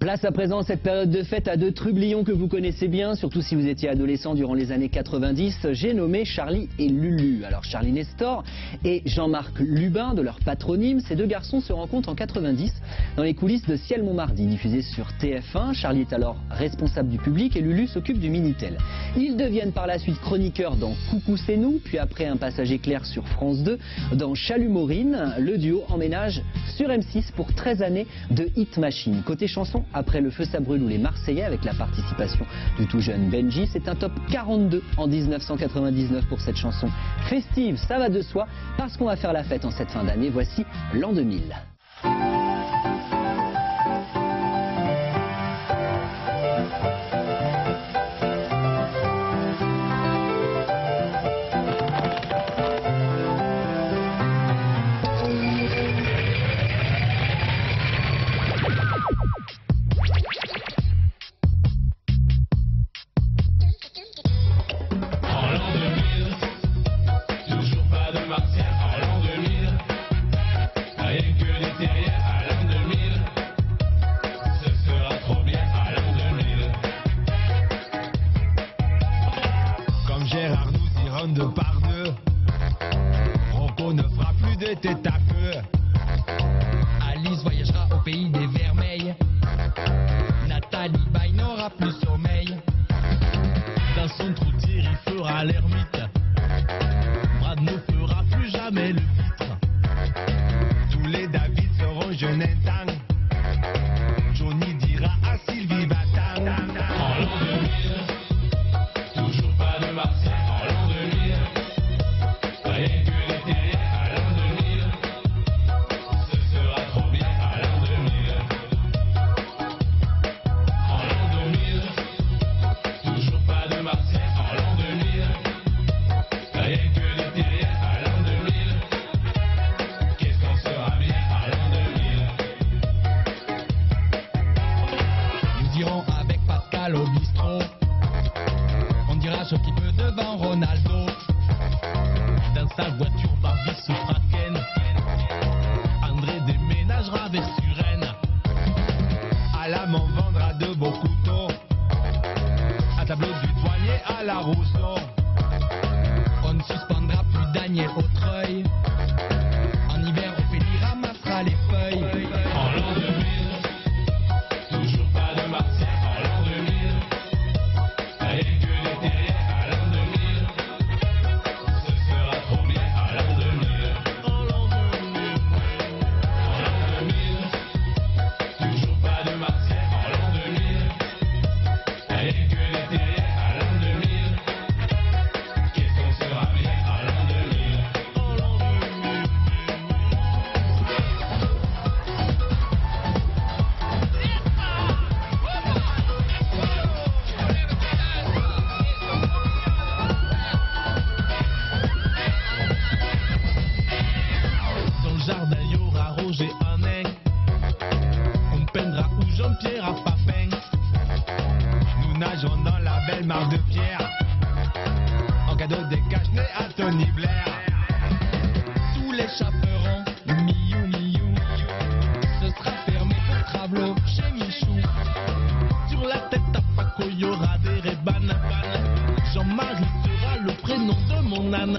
Place à présent cette période de fête à deux trublions que vous connaissez bien, surtout si vous étiez adolescent durant les années 90. J'ai nommé Charlie et Lulu. Alors Charlie Nestor et Jean-Marc Lubin, de leur patronyme, ces deux garçons se rencontrent en 90 dans les coulisses de Ciel Montmardi, diffusé sur TF1. Charlie est alors responsable du public et Lulu s'occupe du Minitel. Ils deviennent par la suite chroniqueurs dans Coucou c'est nous, puis après un passage éclair sur France 2 dans Chalut. Le duo emménage sur M6 pour 13 années de Hit Machine. Côté chanson, après Le Feu ça brûle ou Les Marseillais avec la participation du tout jeune Benji, c'est un top 42 en 1999 pour cette chanson festive. Ça va de soi parce qu'on va faire la fête en cette fin d'année. Voici l'an 2000. Deux par deux, Rocco ne fera plus de tête à queue. Alice voyagera au pays des vermeils. Nathalie Baye n'aura plus sommeil. Dans son trou de tir, il fera l'ermite. Brad ne fera plus jamais le vitre. Tous les David seront jeunes et tang. Johnny dira à Sylvie Batang. En l'an 2000, toujours pas de Marseille. Ce petit peu devant Ronaldo, dans sa voiture Barbie sous Fraken, André déménagera vers Suresnes. À l'âme on vendra de beaux couteaux, à tableau du douanier à la Rousseau. On ne suspendra plus d'agneau au treuil, en hiver Ophélie ramassera les feuilles. En l'an 2000, toujours pas de Marseille. En l'an 2000, rien que l'été. Jean-Pierre à Papin, nous nageons dans la belle mare de pierre, en cadeau des cache-nez à Tony Blair. Tous les chaperons, miou miou, ce sera fermé pour Travelo chez Michou. Sur la tête à Paco, y aura des rébanes. Jean-Marie sera le prénom de mon âne.